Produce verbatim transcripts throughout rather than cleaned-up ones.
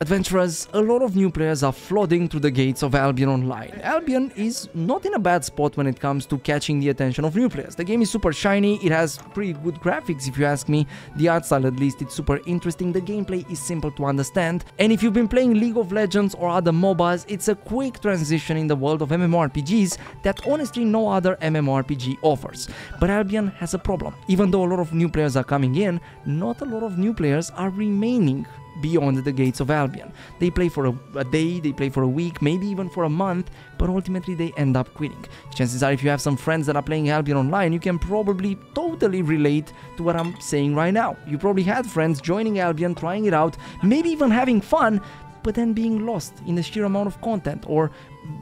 Adventurers, a lot of new players are flooding through the gates of Albion Online. Albion is not in a bad spot when it comes to catching the attention of new players. The game is super shiny, it has pretty good graphics if you ask me, the art style at least, it's super interesting, the gameplay is simple to understand, and if you've been playing League of Legends or other MOBAs, it's a quick transition in the world of MMORPGs that honestly no other MMORPG offers. But Albion has a problem. Even though a lot of new players are coming in, not a lot of new players are remaining beyond the gates of Albion. They play for a, a day, they play for a week, maybe even for a month, but ultimately they end up quitting. Chances are if you have some friends that are playing Albion Online, you can probably totally relate to what I'm saying right now. You probably had friends joining Albion, trying it out, maybe even having fun, but then being lost in the sheer amount of content, or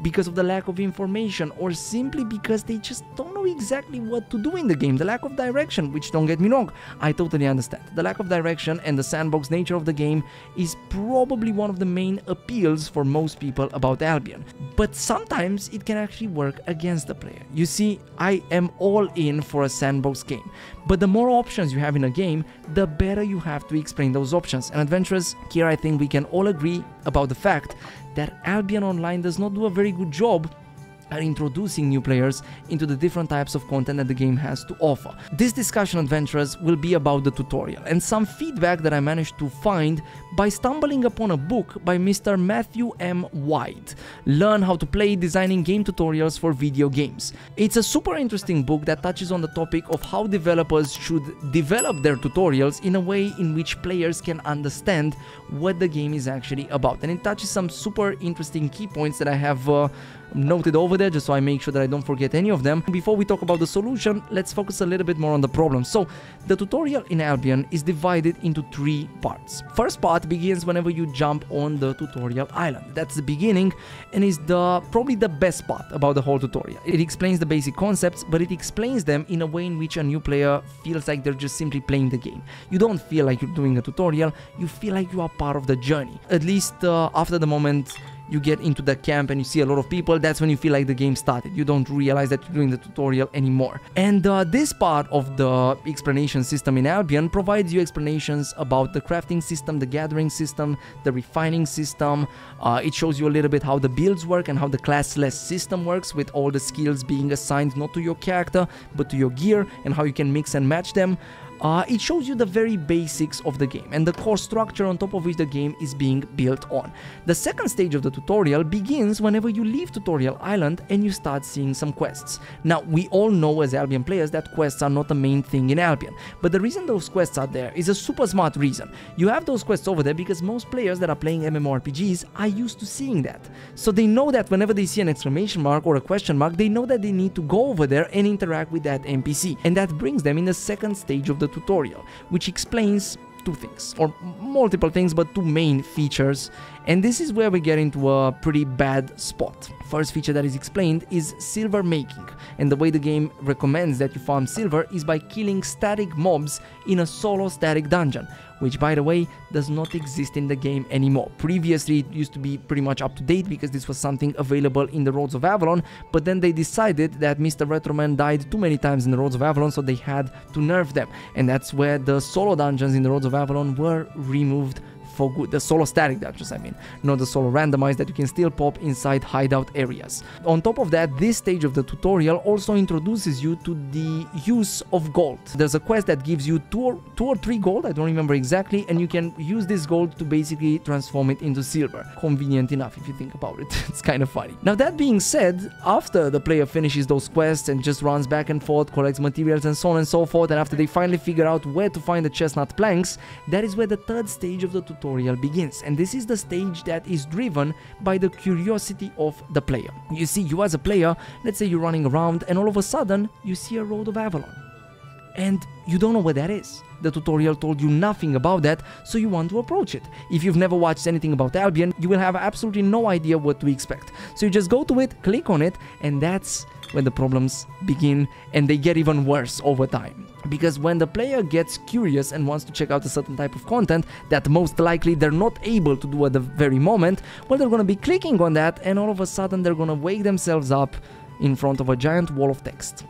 because of the lack of information, or simply because they just don't know exactly what to do in the game. The lack of direction, which don't get me wrong, I totally understand. The lack of direction and the sandbox nature of the game is probably one of the main appeals for most people about Albion. But sometimes it can actually work against the player. You see, I am all in for a sandbox game, but the more options you have in a game, the better you have to explain those options. And adventurers, here I think we can all agree about the fact that Albion Online does not do a very good job at introducing new players into the different types of content that the game has to offer. This discussion, adventurers, will be about the tutorial and some feedback that I managed to find by stumbling upon a book by Mister Matthew M. White, Learn How to Play Designing Game Tutorials for Video Games. It's a super interesting book that touches on the topic of how developers should develop their tutorials in a way in which players can understand what the game is actually about. And it touches some super interesting key points that I have uh, noted over there, just so I make sure that I don't forget any of them. Before we talk about the solution, let's focus a little bit more on the problem. So, the tutorial in Albion is divided into three parts. First part begins whenever you jump on the tutorial island. That's the beginning and is the probably the best part about the whole tutorial. It explains the basic concepts, but it explains them in a way in which a new player feels like they're just simply playing the game. You don't feel like you're doing a tutorial, you feel like you are part of the journey. At least uh, after the moment you get into the camp and you see a lot of people, that's when you feel like the game started. You don't realize that you're doing the tutorial anymore. And uh, this part of the explanation system in Albion provides you explanations about the crafting system, the gathering system, the refining system. Uh, it shows you a little bit how the builds work and how the classless system works, with all the skills being assigned not to your character but to your gear, and how you can mix and match them. Uh, it shows you the very basics of the game and the core structure on top of which the game is being built on. The second stage of the tutorial begins whenever you leave Tutorial Island and you start seeing some quests. Now, we all know as Albion players that quests are not the main thing in Albion, but the reason those quests are there is a super smart reason. You have those quests over there because most players that are playing MMORPGs are used to seeing that. So they know that whenever they see an exclamation mark or a question mark, they know that they need to go over there and interact with that N P C. And that brings them in the second stage of the tutorial, which explains two things, or multiple things, but two main features. And this is where we get into a pretty bad spot. First feature that is explained is silver making, and the way the game recommends that you farm silver is by killing static mobs in a solo static dungeon, which, by the way, does not exist in the game anymore. Previously, it used to be pretty much up to date because this was something available in the Roads of Avalon, but then they decided that Mister Retroman died too many times in the Roads of Avalon, so they had to nerf them, and that's where the solo dungeons in the Roads of Avalon were removed for good. The solo static dungeons, I mean, not the solo randomized that you can still pop inside hideout areas. On top of that, this stage of the tutorial also introduces you to the use of gold. There's a quest that gives you two or, two or three gold, I don't remember exactly, and you can use this gold to basically transform it into silver. Convenient enough if you think about it. It's kind of funny. Now, that being said, after the player finishes those quests and just runs back and forth, collects materials and so on and so forth, and after they finally figure out where to find the chestnut planks, that is where the third stage of the tutorial begins, and this is the stage that is driven by the curiosity of the player. You see, you as a player, let's say you're running around and all of a sudden you see a Road of Avalon and you don't know what that is. The tutorial told you nothing about that, so you want to approach it. If you've never watched anything about Albion, you will have absolutely no idea what to expect. So you just go to it, click on it, and that's when the problems begin, and they get even worse over time. Because when the player gets curious and wants to check out a certain type of content that most likely they're not able to do at the very moment, well, they're gonna be clicking on that, and all of a sudden they're gonna wake themselves up in front of a giant wall of text.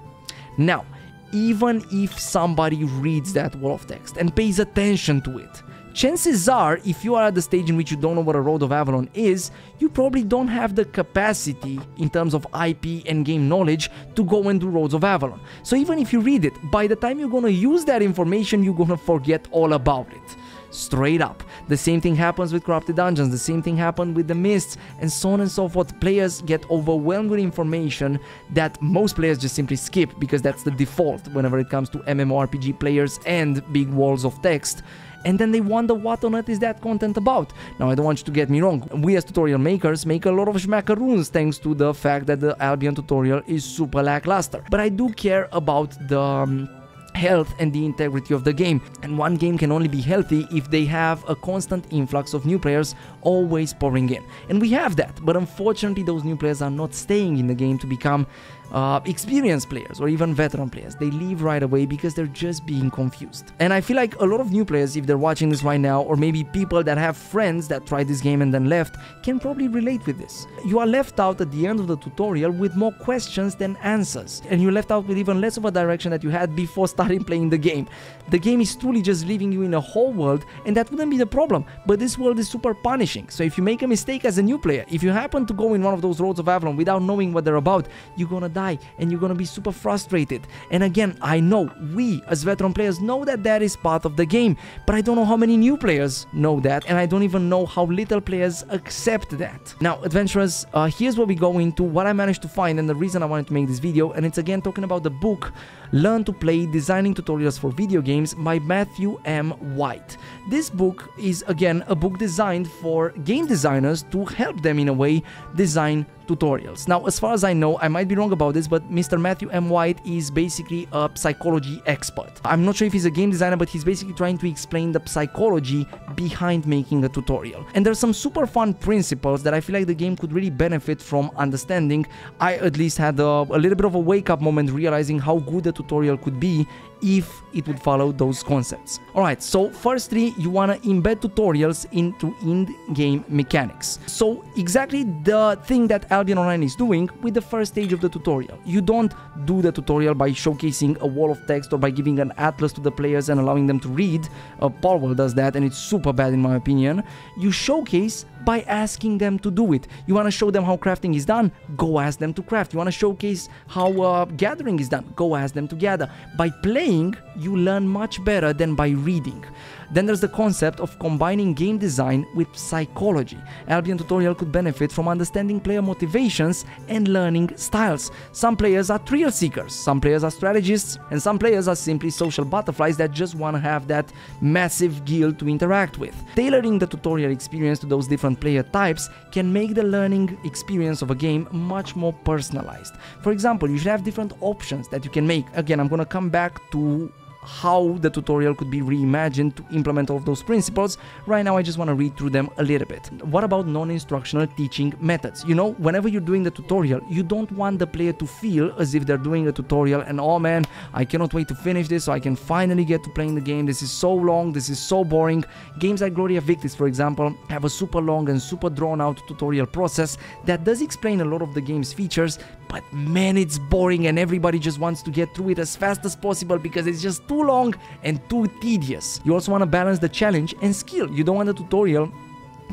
Now, even if somebody reads that wall of text and pays attention to it, chances are, if you are at the stage in which you don't know what a Road of Avalon is, you probably don't have the capacity in terms of I P and game knowledge to go and do Roads of Avalon. So even if you read it, by the time you're gonna use that information, you're gonna forget all about it. Straight up. The same thing happens with Corrupted Dungeons, the same thing happened with The Mists, and so on and so forth. Players get overwhelmed with information that most players just simply skip, because that's the default whenever it comes to M M O R P G players and big walls of text. And then they wonder what on earth is that content about. Now, I don't want you to get me wrong. We as tutorial makers make a lot of schmackaroons thanks to the fact that the Albion tutorial is super lackluster. But I do care about the um, health and the integrity of the game. And one game can only be healthy if they have a constant influx of new players always pouring in. And we have that. But unfortunately, those new players are not staying in the game to become Uh, experienced players or even veteran players. They leave right away because they're just being confused. And I feel like a lot of new players, if they're watching this right now, or maybe people that have friends that tried this game and then left, can probably relate with this. You are left out at the end of the tutorial with more questions than answers, and you're left out with even less of a direction that you had before starting playing the game. The game is truly just leaving you in a whole world, and that wouldn't be the problem, but this world is super punishing. So if you make a mistake as a new player, if you happen to go in one of those Roads of Avalon without knowing what they're about, you're gonna die, and you're gonna be super frustrated. And again, I know we as veteran players know that that is part of the game, but I don't know how many new players know that, and I don't even know how little players accept that. Now, adventurers, uh, here's where we go into what I managed to find and the reason I wanted to make this video, and it's again talking about the book Learn to Play: Designing Tutorials for Video Games by Matthew M. White. This book is again a book designed for game designers to help them in a way design tutorials. Now, as far as I know, I might be wrong about this, but Mister Matthew M. White is basically a psychology expert. I'm not sure if he's a game designer, but he's basically trying to explain the psychology behind making a tutorial. And there's some super fun principles that I feel like the game could really benefit from understanding. I at least had a, a little bit of a wake-up moment realizing how good a tutorial could be if it would follow those concepts. Alright, so firstly, you want to embed tutorials into in-game mechanics. So exactly the thing that Albion Online is doing with the first stage of the tutorial. You don't do the tutorial by showcasing a wall of text or by giving an atlas to the players and allowing them to read. Uh, Parwell does that, and it's super bad in my opinion. You showcase by asking them to do it. You want to show them how crafting is done? Go ask them to craft. You want to showcase how uh, gathering is done? Go ask them to gather. By playing, you learn much better than by reading. Then there's the concept of combining game design with psychology. Albion tutorial could benefit from understanding player motivations and learning styles. Some players are thrill seekers, some players are strategists, and some players are simply social butterflies that just want to have that massive guild to interact with. Tailoring the tutorial experience to those different player types can make the learning experience of a game much more personalized. For example, you should have different options that you can make. Again, I'm going to come back to how the tutorial could be reimagined to implement all of those principles. Right now, I just want to read through them a little bit. What about non-instructional teaching methods? You know, whenever you're doing the tutorial, you don't want the player to feel as if they're doing a tutorial and, oh man, I cannot wait to finish this so I can finally get to playing the game. This is so long, this is so boring. Games like Gloria Victis, for example, have a super long and super drawn-out tutorial process that does explain a lot of the game's features, but man, it's boring and everybody just wants to get through it as fast as possible because it's just too long and too tedious. You also want to balance the challenge and skill. You don't want the tutorial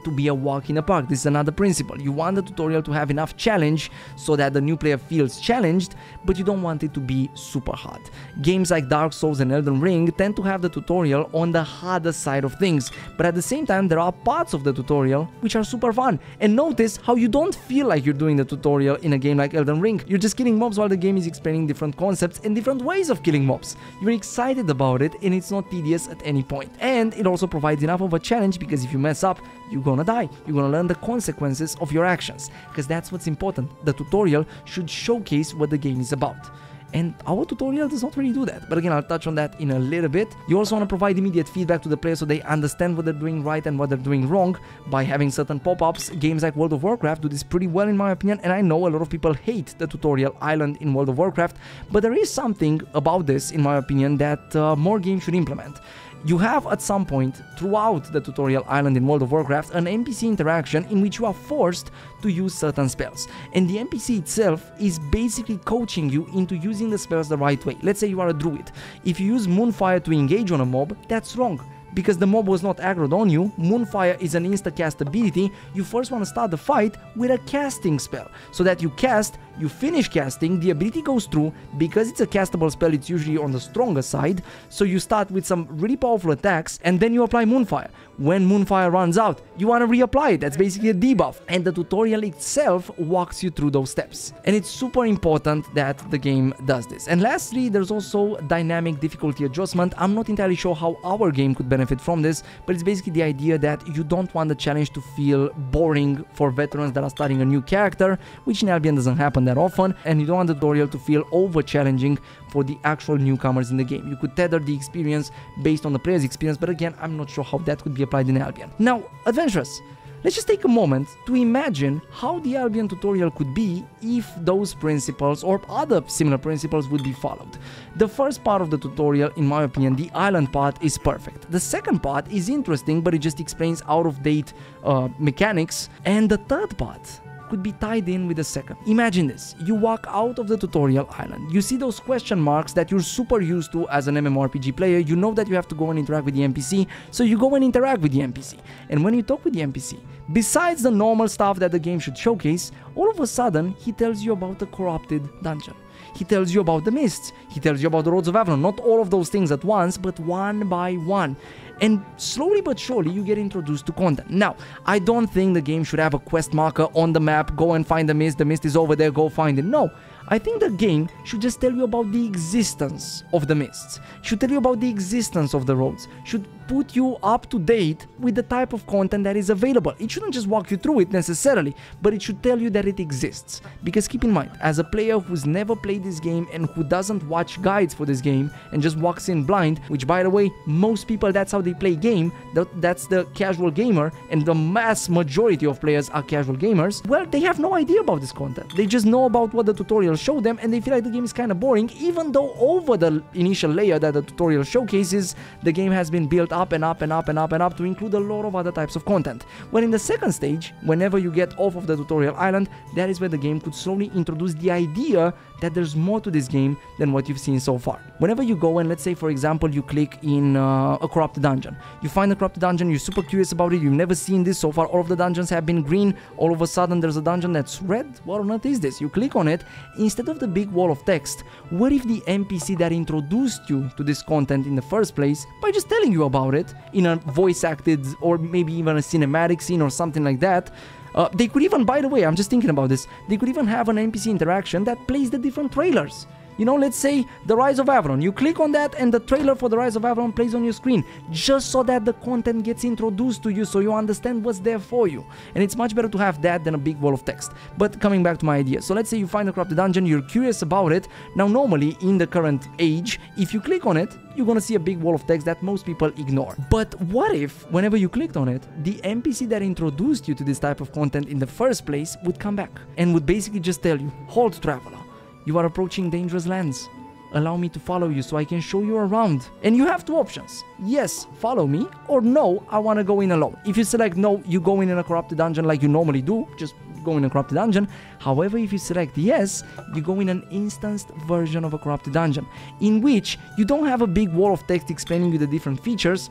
to be a walk in the park. This is another principle. You want the tutorial to have enough challenge so that the new player feels challenged, but you don't want it to be super hard. Games like Dark Souls and Elden Ring tend to have the tutorial on the harder side of things, but at the same time there are parts of the tutorial which are super fun. And notice how you don't feel like you're doing the tutorial in a game like Elden Ring. You're just killing mobs while the game is explaining different concepts and different ways of killing mobs. You're excited about it and it's not tedious at any point. And it also provides enough of a challenge, because if you mess up, you go gonna die. You're gonna learn the consequences of your actions, because that's what's important. The tutorial should showcase what the game is about. And our tutorial does not really do that. But again, I'll touch on that in a little bit. You also want to provide immediate feedback to the player so they understand what they're doing right and what they're doing wrong by having certain pop-ups. Games like World of Warcraft do this pretty well in my opinion, and I know a lot of people hate the tutorial island in World of Warcraft, but there is something about this, in my opinion, that uh, more games should implement. You have at some point throughout the tutorial island in World of Warcraft an N P C interaction in which you are forced to use certain spells, and the N P C itself is basically coaching you into using the spells the right way. Let's say you are a druid. If you use Moonfire to engage on a mob, that's wrong. because the mob was not aggroed on you, Moonfire is an insta-cast ability, you first want to start the fight with a casting spell, so that you cast, you finish casting, the ability goes through, because it's a castable spell, it's usually on the stronger side, so you start with some really powerful attacks, and then you apply Moonfire. When Moonfire runs out, you want to reapply it, that's basically a debuff, and the tutorial itself walks you through those steps. And it's super important that the game does this. And lastly, there's also dynamic difficulty adjustment. I'm not entirely sure how our game could benefit from this, but it's basically the idea that you don't want the challenge to feel boring for veterans that are starting a new character, which in Albion doesn't happen that often, and you don't want the tutorial to feel over-challenging for the actual newcomers in the game. You could tether the experience based on the player's experience, but again, I'm not sure how that could be applied in Albion. Now, adventurers, let's just take a moment to imagine how the Albion tutorial could be if those principles or other similar principles would be followed. The first part of the tutorial, in my opinion, the island part, is perfect. The second part is interesting, but it just explains out-of-date uh, mechanics. And the third part could be tied in with the second. Imagine this, you walk out of the tutorial island, you see those question marks that you're super used to as an MMORPG player, you know that you have to go and interact with the N P C, so you go and interact with the N P C. And when you talk with the N P C, besides the normal stuff that the game should showcase, all of a sudden he tells you about the corrupted dungeon. He tells you about the mists, he tells you about the Roads of Avalon, not all of those things at once, but one by one. And slowly but surely, you get introduced to content. Now, I don't think the game should have a quest marker on the map, go and find the mist, the mist is over there, go find it. No, I think the game should just tell you about the existence of the mists, should tell you about the existence of the roads, should put you up to date with the type of content that is available. It shouldn't just walk you through it necessarily, but it should tell you that it exists. Because keep in mind, as a player who's never played this game and who doesn't watch guides for this game and just walks in blind, which by the way, most people, that's how they play game, that's the casual gamer, and the mass majority of players are casual gamers, well, they have no idea about this content. They just know about what the tutorial show them and they feel like the game is kind of boring, even though over the initial layer that the tutorial showcases, the game has been built up and up and up and up and up to include a lot of other types of content. When in the second stage, whenever you get off of the tutorial island, that is where the game could slowly introduce the idea that there's more to this game than what you've seen so far. Whenever you go and let's say, for example, you click in uh, a corrupt dungeon, you find a corrupt dungeon, you're super curious about it, you've never seen this so far, all of the dungeons have been green, all of a sudden there's a dungeon that's red, what on earth is this? You click on it, instead of the big wall of text, what if the N P C that introduced you to this content in the first place, by just telling you about it, in a voice acted or maybe even a cinematic scene or something like that, Uh, they could even, by the way, I'm just thinking about this, they could even have an N P C interaction that plays the different trailers. You know, let's say The Rise of Avron. You click on that and the trailer for The Rise of Avron plays on your screen, just so that the content gets introduced to you so you understand what's there for you. And it's much better to have that than a big wall of text. But coming back to my idea, so let's say you find a corrupted dungeon, you're curious about it. Now normally, in the current age, if you click on it, you're gonna see a big wall of text that most people ignore. But what if, whenever you clicked on it, the N P C that introduced you to this type of content in the first place would come back and would basically just tell you, "Hold, traveler. You are approaching dangerous lands. Allow me to follow you so I can show you around." And you have two options. Yes, follow me, or no, I want to go in alone. If you select no, you go in in a corrupted dungeon like you normally do, just go in a corrupted dungeon. However, if you select yes, you go in an instanced version of a corrupted dungeon, in which you don't have a big wall of text explaining you the different features,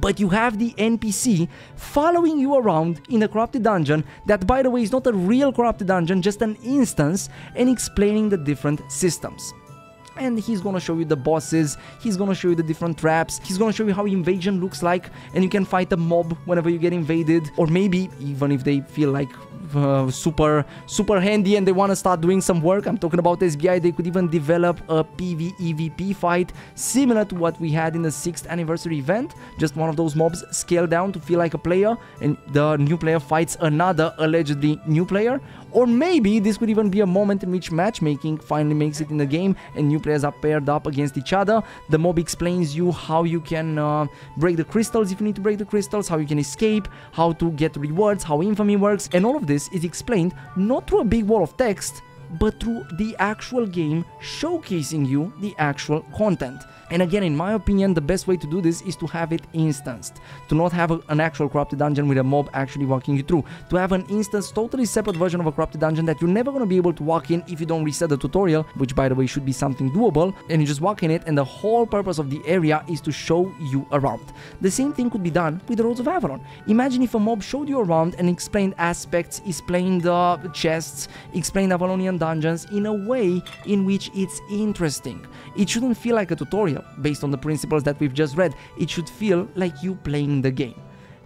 but you have the N P C following you around in a corrupted dungeon that, by the way, is not a real corrupted dungeon, just an instance, and explaining the different systems. And he's gonna show you the bosses, he's gonna show you the different traps, he's gonna show you how invasion looks like, and you can fight a mob whenever you get invaded, or maybe even if they feel like Uh, super super handy and they want to start doing some work, I'm talking about S B I, they could even develop a P V E V P fight similar to what we had in the sixth anniversary event, just one of those mobs scaled down to feel like a player and the new player fights another allegedly new player. Or maybe this could even be a moment in which matchmaking finally makes it in the game and new players are paired up against each other. The mob explains you how you can uh, break the crystals if you need to break the crystals, how you can escape, how to get rewards, how infamy works, and all of this is explained not through a big wall of text, but through the actual game showcasing you the actual content. And again, in my opinion, the best way to do this is to have it instanced, to not have a, an actual corrupted dungeon with a mob actually walking you through, to have an instance totally separate version of a corrupted dungeon that you're never going to be able to walk in if you don't reset the tutorial, which by the way should be something doable, and you just walk in it and the whole purpose of the area is to show you around. The same thing could be done with the Roads of Avalon. Imagine if a mob showed you around and explained aspects, explained uh, chests, explained Avalonian dungeons in a way in which it's interesting. It shouldn't feel like a tutorial based on the principles that we've just read. It should feel like you playing the game.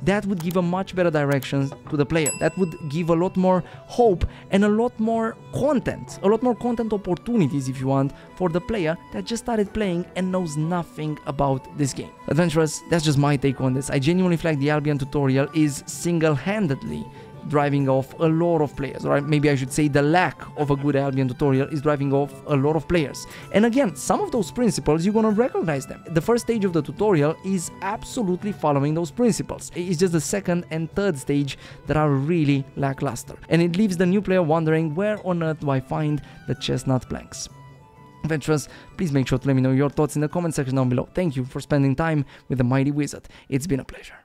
That would give a much better direction to the player. That would give a lot more hope and a lot more content, a lot more content opportunities, if you want, for the player that just started playing and knows nothing about this game. Adventurers, that's just my take on this. I genuinely feel like the Albion tutorial is single-handedly driving off a lot of players, or maybe I should say the lack of a good Albion tutorial is driving off a lot of players. And again, some of those principles, you're gonna recognize them. The first stage of the tutorial is absolutely following those principles. It's just the second and third stage that are really lackluster. And it leaves the new player wondering, where on earth do I find the chestnut planks? Adventurers, please make sure to let me know your thoughts in the comment section down below. Thank you for spending time with the Mighty Wizard. It's been a pleasure.